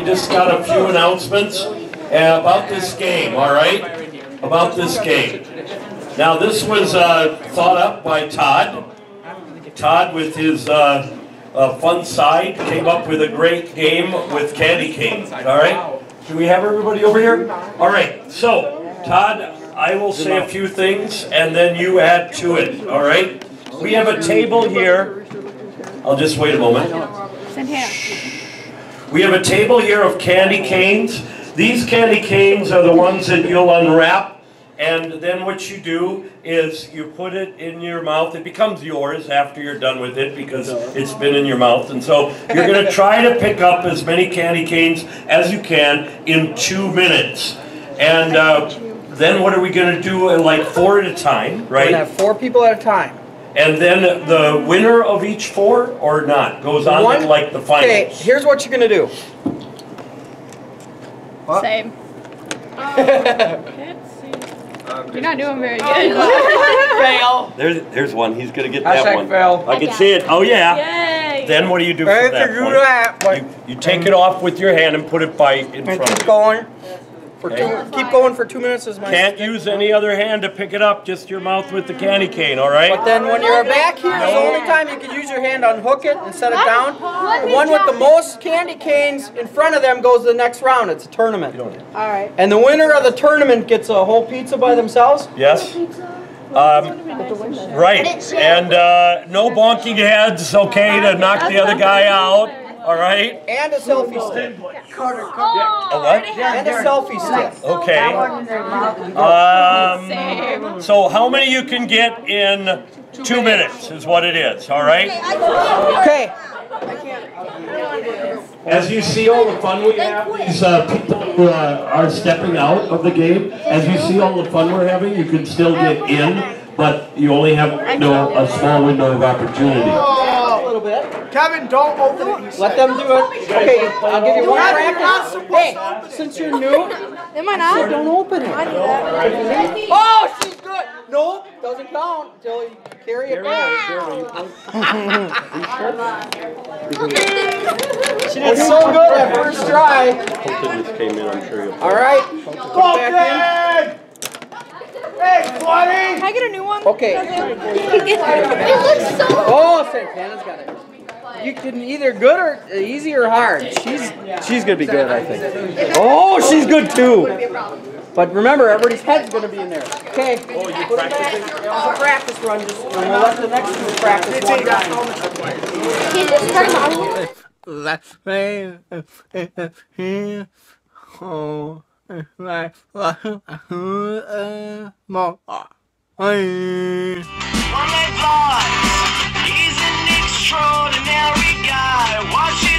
we just got a few announcements about this game, all right? About this game. Now, this was thought up by Todd. Todd, with his fun side, came up with a great game with candy cane, all right? Do we have everybody over here? All right, so, Todd, I will say a few things, and then you add to it, all right? We have a table here. I'll just wait a moment. We have a table here of candy canes. These candy canes are the ones that you'll unwrap, and then what you do is you put it in your mouth. It becomes yours after you're done with it because it's been in your mouth. And so you're going to try to pick up as many candy canes as you can in 2 minutes. And then what are we going to do? Like four at a time, right? We're going to have four people at a time. And then the winner of each four or not goes on to like the finals. Okay, here's what you're going to do. What? Same. You're not doing very good. Fail. There's one. He's going to get that one. Fail. I can see it. Oh, yeah. Yay. Then what do you do for that one? You take it off with your hand and put it by in front of you. Keep going. Keep going for 2 minutes is my Can't use any other hand to pick it up, just your mouth with the candy cane, all right? But then when you're back here, it's the only time you can use your hand, unhook it and set it down. The one with the most candy canes in front of them goes to the next round. It's a tournament. All right. And the winner of the tournament gets a whole pizza by themselves? Yes. Right. And no bonking heads, okay, to knock the other guy out. All right. And a selfie stick. A what? And a selfie stick. Okay. So how many you can get in 2 minutes is what it is. All right. Okay. As you see all the fun we have, these people who are stepping out of the game. As you see all the fun we're having, you can still get in, but you only have a small window of opportunity. Bit. Kevin, don't open it. Let them do it. Okay, I'll give you one practice. Hey, since you're new, don't open it. Oh, she's good. Nope, doesn't count until you carry it back. She did so good at first try. All right. Open! Hey, buddy! Can I get a new one? Okay. It looks so good. Oh, Santana's got it. You can either good or easy or hard. She's gonna be good, I think. Oh, she's good too. But remember, everybody's head's gonna be in there. Okay. Oh, you practicing? It was a practice run. Just we'll let the next one practice one time. That's me. Oh. He's an extraordinary guy.